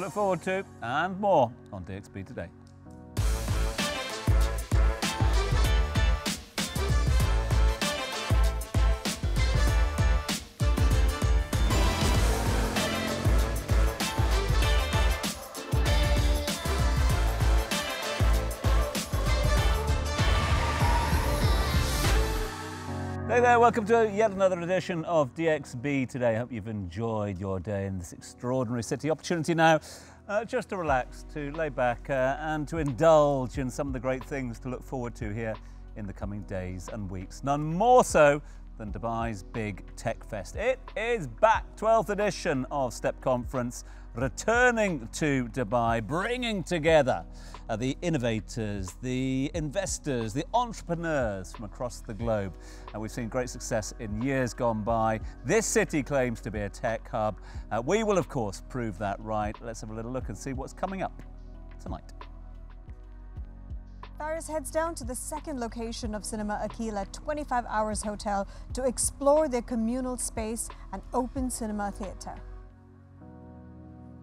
to look forward to, and more on DXB Today. Hey there, welcome to yet another edition of DXB Today. I hope you've enjoyed your day in this extraordinary city. Opportunity now just to relax, to lay back and to indulge in some of the great things to look forward to here in the coming days and weeks. None more so than Dubai's big tech fest. It is back, 12th edition of STEP Conference, returning to Dubai, bringing together the innovators, the investors, the entrepreneurs from across the globe. And we've seen great success in years gone by. This city claims to be a tech hub. We will, of course, prove that right. Let's have a little look and see what's coming up tonight. Faris heads down to the second location of Cinema Akil at 25hours Hotel to explore their communal space and open cinema theatre.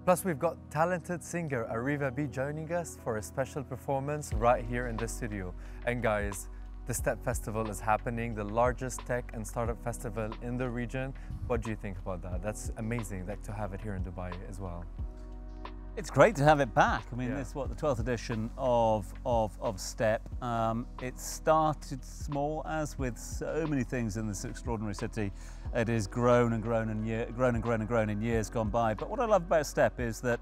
Plus, we've got talented singer Ariva B joining us for a special performance right here in the studio. And guys, the STEP Festival is happening, the largest tech and startup festival in the region. What do you think about that? That's amazing, like, to have it here in Dubai as well. It's great to have it back. I mean, It's what, the 12th edition of STEP. It started small, as with so many things in this extraordinary city. It has grown and grown and grown in years gone by. But what I love about STEP is that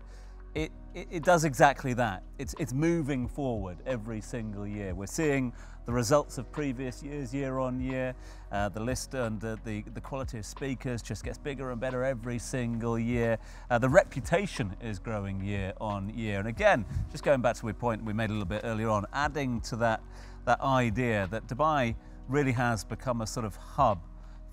it does exactly that. It's moving forward every single year. We're seeing the results of previous years, year on year. The list and the quality of speakers just gets bigger and better every single year. The reputation is growing year on year. And again, just going back to the point we made a little bit earlier on, adding to that idea that Dubai really has become a sort of hub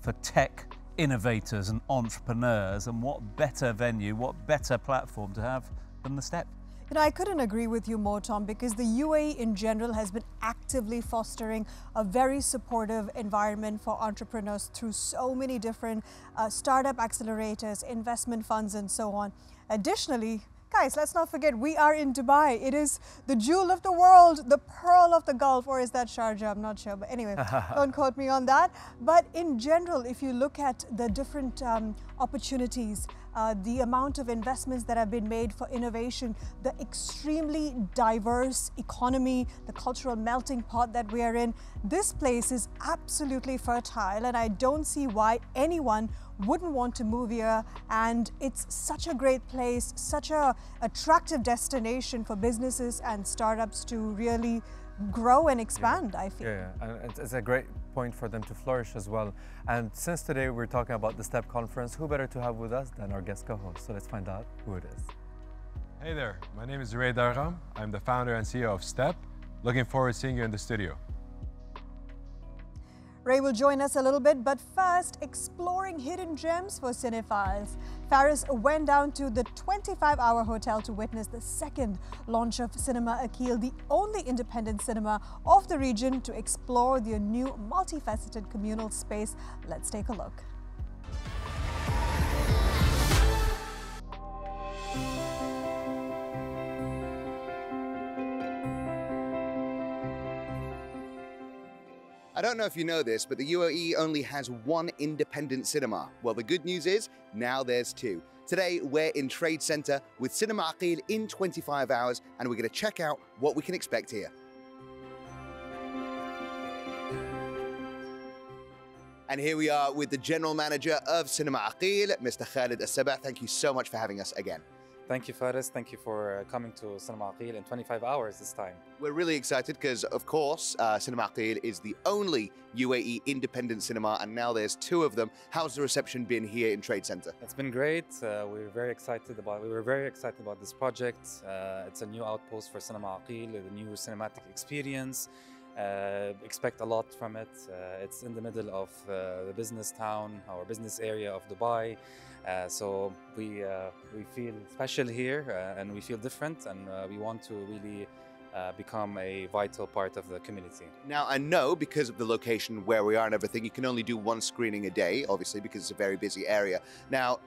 for tech innovators and entrepreneurs, and what better venue, what better platform to have than the STEP. You know, I couldn't agree with you more, Tom, because the UAE in general has been actively fostering a very supportive environment for entrepreneurs through so many different startup accelerators, investment funds, and so on. Additionally, guys, let's not forget, we are in Dubai. It is the jewel of the world, the pearl of the Gulf, or is that Sharjah? I'm not sure, but anyway, don't quote me on that. But in general, if you look at the different opportunities, the amount of investments that have been made for innovation, the extremely diverse economy, the cultural melting pot that we are in, this place is absolutely fertile, and I don't see why anyone wouldn't want to move here. And it's such a great place, such an attractive destination for businesses and startups to really grow and expand, I feel. And it's a great point for them to flourish as well. And since today we're talking about the STEP Conference, who better to have with us than our guest co-host? So let's find out who it is. Hey there, my name is Ray Dargham. I'm the founder and CEO of STEP. Looking forward to seeing you in the studio. Ray will join us a little bit, but first, exploring hidden gems for cinephiles. Faris went down to the 25-hour hotel to witness the second launch of Cinema Akil, the only independent cinema of the region, to explore their new multifaceted communal space. Let's take a look. I don't know if you know this, but the UAE only has one independent cinema. Well, the good news is, now there's two. Today, we're in Trade Center with Cinema Akil in 25 hours, and we're gonna check out what we can expect here. And here we are with the general manager of Cinema Akil, Mr. Khalid Al Sabah. Thank you so much for having us again. Thank you, Faris. Thank you for coming to Cinema Akil in 25 hours this time. We're really excited because, of course, Cinema Akil is the only UAE independent cinema, and now there's two of them. How's the reception been here in Trade Center? It's been great. We were very excited about this project. It's a new outpost for Cinema Akil, a new cinematic experience. Expect a lot from it. It's in the middle of the business town, our business area of Dubai. So we feel special here, and we feel different, and we want to really become a vital part of the community. Now, I know because of the location where we are and everything, you can only do one screening a day, obviously, because it's a very busy area. Now,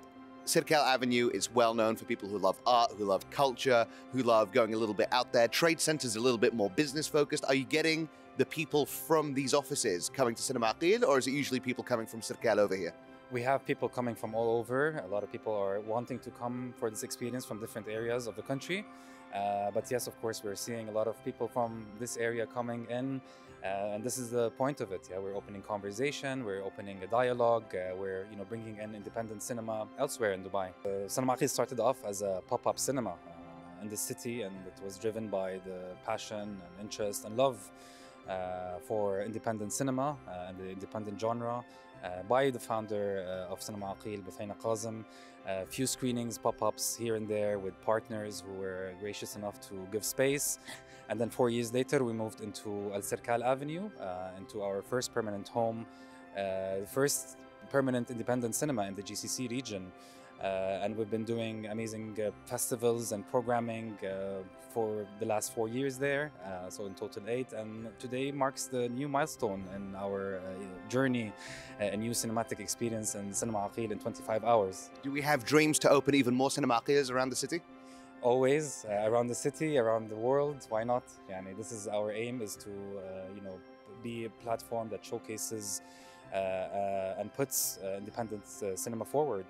Serkal Avenue is well known for people who love art, who love culture, who love going a little bit out there. Trade Center's a little bit more business focused. Are you getting the people from these offices coming to Cinema Akil, or is it usually people coming from Serkal over here? We have people coming from all over. A lot of people are wanting to come for this experience from different areas of the country. But yes, of course, we're seeing a lot of people from this area coming in. And this is the point of it. Yeah, we're opening conversation, we're opening a dialogue, we're bringing in independent cinema elsewhere in Dubai. Cinema Akil started off as a pop-up cinema in the city, and it was driven by the passion and interest and love for independent cinema and the independent genre by the founder of Cinema Akil, Butheina Kazim. A few screenings, pop-ups here and there with partners who were gracious enough to give space. And then 4 years later, we moved into Serkal Avenue, into our first permanent home, first permanent independent cinema in the GCC region. And we've been doing amazing festivals and programming for the last 4 years there, so in total 8. And today marks the new milestone in our journey, a new cinematic experience in Cinema Akil in 25 hours. Do we have dreams to open even more Cinema Akils around the city? Always, around the city, around the world. Why not? This is our aim, is to be a platform that showcases and puts independent cinema forward.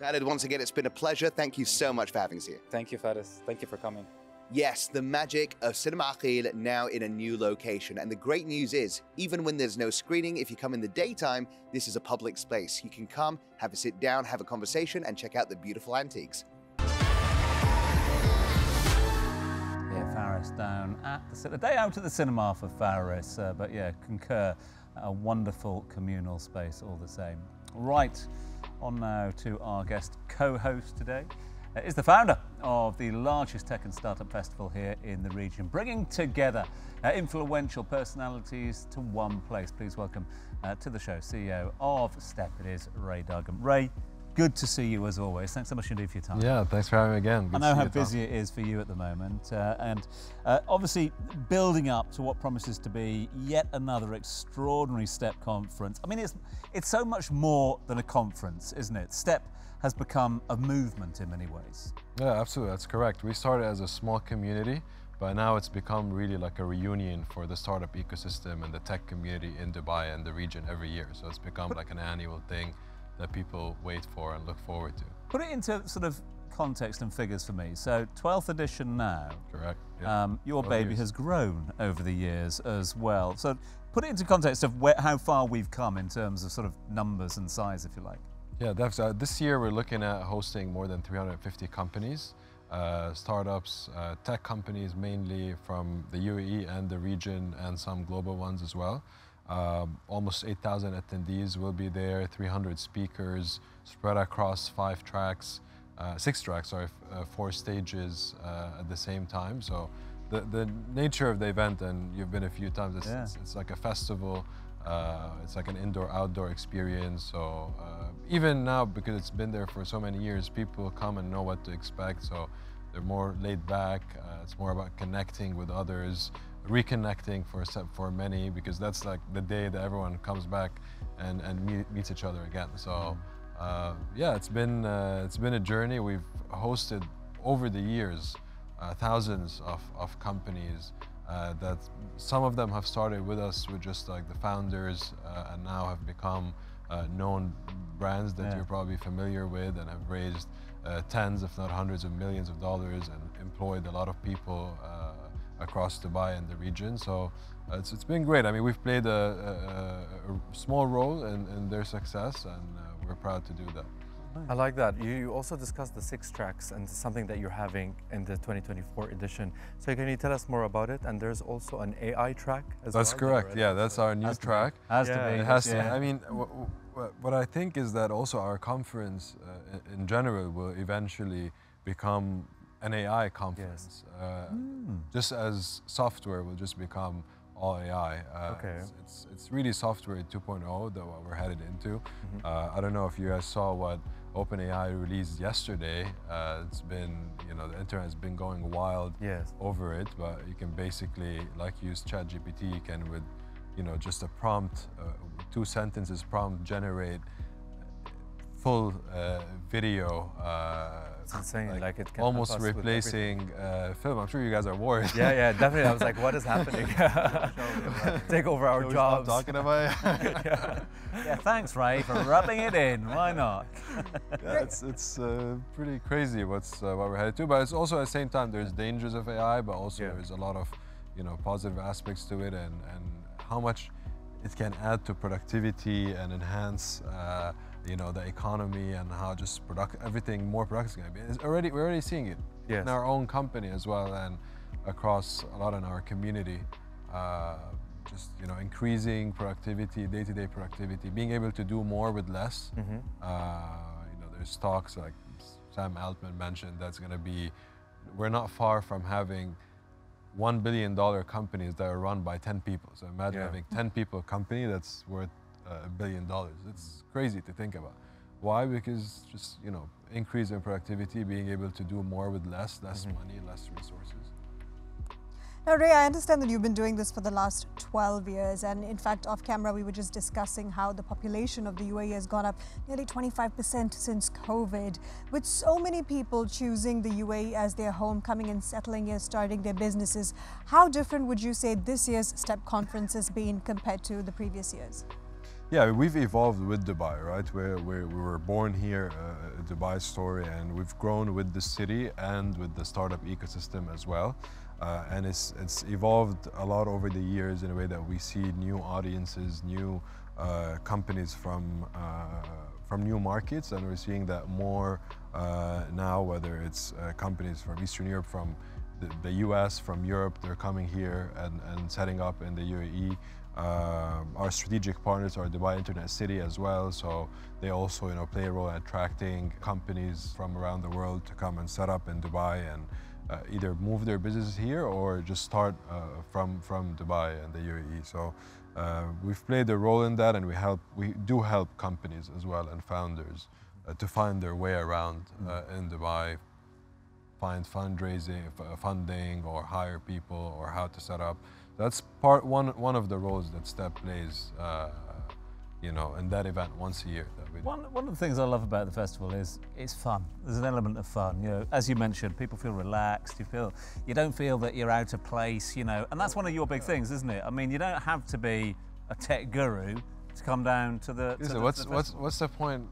Khalid, once again, it's been a pleasure. Thank you so much for having us here. Thank you, Faris. Thank you for coming. Yes, the magic of Cinema Akil now in a new location. And the great news is, even when there's no screening, if you come in the daytime, this is a public space. You can come, have a sit down, have a conversation, and check out the beautiful antiques. Yeah, Faris down at the day out at the cinema for Faris. But yeah, concur, a wonderful communal space all the same. Right. On now to our guest co-host today, is the founder of the largest tech and startup festival here in the region, bringing together influential personalities to one place. Please welcome to the show, CEO of STEP, it is Ray Dargham. Ray, good to see you as always. Thanks so much indeed for your time. Yeah, thanks for having me again. Good I know how busy it is for you at the moment, and obviously building up to what promises to be yet another extraordinary STEP conference. I mean, it's so much more than a conference, isn't it? STEP has become a movement in many ways. Yeah, absolutely, that's correct. We started as a small community, but now it's become really like a reunion for the startup ecosystem and the tech community in Dubai and the region every year. So it's become like an annual thing that people wait for and look forward to. Put it into sort of context and figures for me. So 12th edition now. Correct. Yeah. Your baby has grown over the years as well. So put it into context of how far we've come in terms of sort of numbers and size, if you like. Yeah, this year we're looking at hosting more than 350 companies, startups, tech companies mainly from the UAE and the region and some global ones as well. Almost 8,000 attendees will be there, 300 speakers spread across four stages at the same time. So the nature of the event, and you've been a few times, it's like a festival, it's like an indoor-outdoor experience. So even now, because it's been there for so many years, people come and know what to expect. So they're more laid back, it's more about connecting with others, reconnecting for many, because that's like the day that everyone comes back and meets each other again. So yeah, it's been a journey. We've hosted over the years thousands of companies, that some of them have started with us with just like the founders, and now have become known brands that you're probably familiar with and have raised tens if not hundreds of millions of dollars and employed a lot of people across Dubai and the region. So it's been great. I mean, we've played a small role in their success, and we're proud to do that. I like that. You also discussed the 6 tracks and something that you're having in the 2024 edition. So can you tell us more about it? And there's also an AI track as well. That's correct. Yeah, that's our new track. I mean, what I think is that also our conference in general will eventually become an AI conference, just as software will just become all AI. It's really software 2.0 that what we're headed into. I don't know if you guys saw what OpenAI released yesterday. It's been, the internet has been going wild over it, but you can basically like use ChatGPT. You can with, just a prompt, 2 sentences prompt, generate full video. It's insane. Like it can almost replacing film. I'm sure you guys are worried. Yeah, yeah, definitely. I was like, what is happening? Take over our jobs. Stop talking about it. Yeah, thanks, Ray, for rubbing it in. Why not? Yeah, it's pretty crazy what we're headed to. But it's also at the same time, there's dangers of AI, but also there's a lot of positive aspects to it, and how much it can add to productivity and enhance the economy, and how just everything more productive is going to be. It's already, we're already seeing it in our own company as well, and across a lot in our community. Just increasing productivity, day-to-day productivity, being able to do more with less. There's talks like Sam Altman mentioned that's going to be. We're not far from having $1 billion companies that are run by 10 people. So imagine having 10 people company that's worth $1 billion. It's crazy to think about. Why? Because just increase in productivity, being able to do more with less, money, less resources. Now, Ray, I understand that you've been doing this for the last 12 years, and in fact, off camera, we were just discussing how the population of the UAE has gone up nearly 25% since COVID, with so many people choosing the UAE as their home, coming and settling here, starting their businesses. How different would you say this year's STEP Conference has been compared to the previous years? Yeah, we've evolved with Dubai, right? We were born here, Dubai story, and we've grown with the city and with the startup ecosystem as well. And it's evolved a lot over the years in a way that we see new audiences, new companies from new markets, and we're seeing that more now, whether it's companies from Eastern Europe, from the US, from Europe, they're coming here and setting up in the UAE. Our strategic partners are Dubai Internet City as well, so they also play a role in attracting companies from around the world to come and set up in Dubai, and either move their businesses here or just start from Dubai and the UAE. So we've played a role in that, and we do help companies as well, and founders to find their way around in Dubai, find funding, or hire people, or how to set up. That's one of the roles that STEP plays, in that event once a year. One of the things I love about the festival is it's fun. There's an element of fun. As you mentioned, people feel relaxed. You don't feel that you're out of place. And that's one of your big things, isn't it? I mean, you don't have to be a tech guru to come down to the. What's the point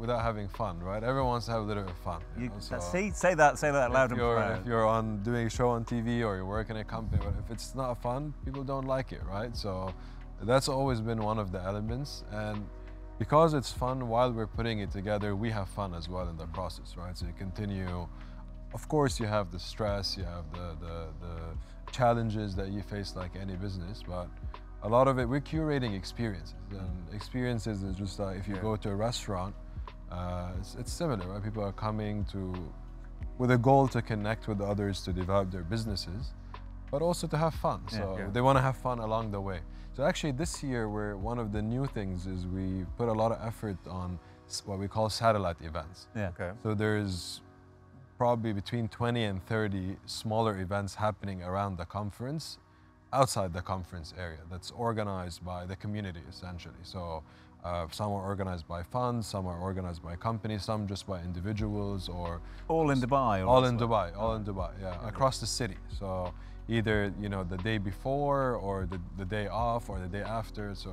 without having fun, right? Everyone wants to have a little bit of fun. So say that loud and proud. If you're doing a show on TV, or you work in a company, but if it's not fun, people don't like it, right? So that's always been one of the elements, and because it's fun, while we're putting it together, we have fun as well in the process, right? So you continue, of course you have the stress, you have the challenges that you face like any business, but a lot of it, we're curating experiences, and experiences is just like if you go to a restaurant, it's similar, right? People are coming with a goal to connect with others, to develop their businesses, but also to have fun. So they want to have fun along the way. So actually this year, one of the new things is we put a lot of effort on what we call satellite events. So there's probably between 20 and 30 smaller events happening around the conference, outside the conference area, that's organized by the community essentially. So some are organized by funds, some are organized by companies, some just by individuals, or... All in Dubai? All in Dubai, all in Dubai, yeah, across the city. So either, the day before, or the day off, or the day after. So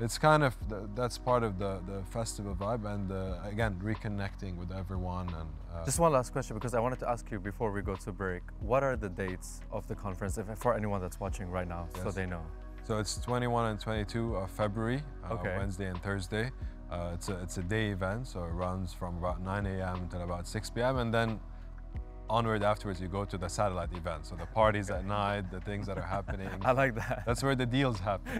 it's kind of, that's part of the festival vibe, and again, reconnecting with everyone. And just one last question, because I wanted to ask you before we go to break, what are the dates of the conference for anyone that's watching right now, so they know? So it's 21 and 22 of February, Wednesday and Thursday. It's a day event, so it runs from about 9 a.m. till about 6 p.m. and then onward afterwards you go to the satellite event. So the parties at night, the things that are happening. I like that. That's where the deals happen,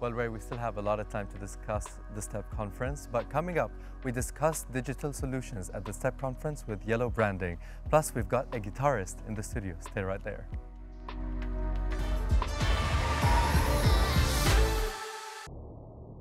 Well, Ray, we still have a lot of time to discuss the STEP Conference, but coming up, we discuss digital solutions at the STEP Conference with Yellow Branding. Plus, we've got a guitarist in the studio. Stay right there.